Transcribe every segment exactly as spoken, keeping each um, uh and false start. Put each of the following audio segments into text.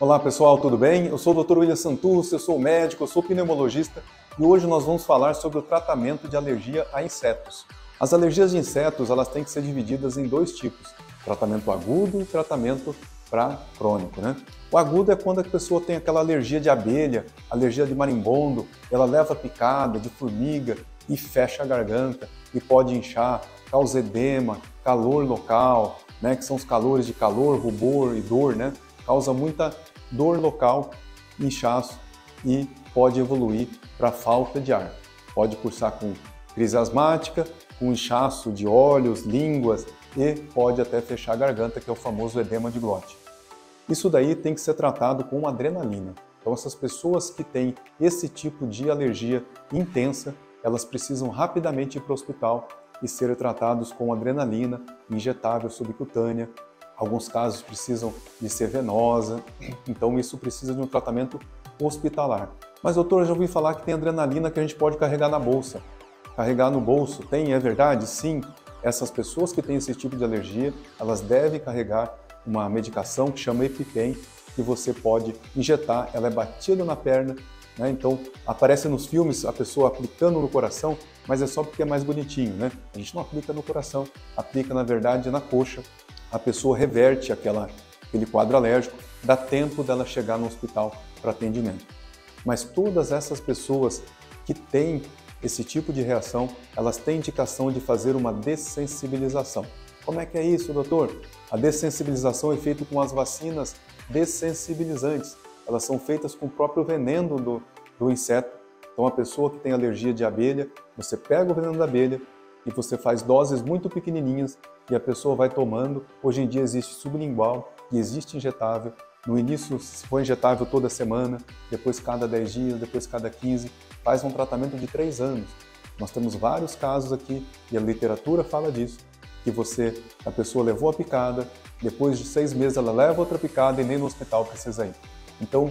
Olá pessoal, tudo bem? Eu sou o doutor William Santussi, eu sou médico, eu sou pneumologista e hoje nós vamos falar sobre o tratamento de alergia a insetos. As alergias de insetos, elas têm que ser divididas em dois tipos, tratamento agudo e tratamento para crônico, né? O agudo é quando a pessoa tem aquela alergia de abelha, alergia de marimbondo, ela leva picada de formiga e fecha a garganta e pode inchar, causa edema, calor local, né, que são os calores de calor, rubor e dor, né? Causa muita dor local, inchaço e pode evoluir para falta de ar. Pode cursar com crise asmática, com inchaço de olhos, línguas e pode até fechar a garganta, que é o famoso edema de glote. Isso daí tem que ser tratado com adrenalina. Então essas pessoas que têm esse tipo de alergia intensa, elas precisam rapidamente ir para o hospital e serem tratados com adrenalina injetável subcutânea. Alguns casos precisam de ser venosa, então isso precisa de um tratamento hospitalar. Mas doutor, eu já ouvi falar que tem adrenalina que a gente pode carregar na bolsa. Carregar no bolso, tem? É verdade? Sim. Essas pessoas que têm esse tipo de alergia, elas devem carregar uma medicação que chama EpiPen, que você pode injetar, ela é batida na perna, né? Então aparece nos filmes a pessoa aplicando no coração, mas é só porque é mais bonitinho, né? A gente não aplica no coração, aplica na verdade na coxa, a pessoa reverte aquela, aquele quadro alérgico, dá tempo dela chegar no hospital para atendimento. Mas todas essas pessoas que têm esse tipo de reação, elas têm indicação de fazer uma dessensibilização. Como é que é isso, doutor? A dessensibilização é feita com as vacinas dessensibilizantes. Elas são feitas com o próprio veneno do, do inseto. Então, a pessoa que tem alergia de abelha, você pega o veneno da abelha e você faz doses muito pequenininhas e a pessoa vai tomando. Hoje em dia existe sublingual e existe injetável. No início foi injetável toda semana, depois cada dez dias, depois cada quinze, faz um tratamento de três anos. Nós temos vários casos aqui, e a literatura fala disso, que você, a pessoa levou a picada, depois de seis meses ela leva outra picada e nem no hospital precisa ir. Então,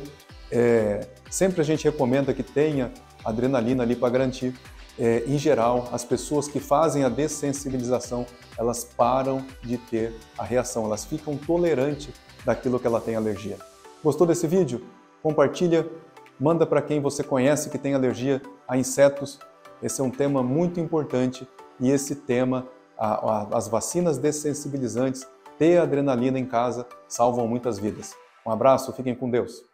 é, sempre a gente recomenda que tenha adrenalina ali para garantir. É, em geral, as pessoas que fazem a dessensibilização, elas param de ter a reação, elas ficam tolerantes daquilo que ela tem alergia. Gostou desse vídeo? Compartilha, manda para quem você conhece que tem alergia a insetos. Esse é um tema muito importante e esse tema, a, a, as vacinas dessensibilizantes, ter adrenalina em casa, salvam muitas vidas. Um abraço, fiquem com Deus!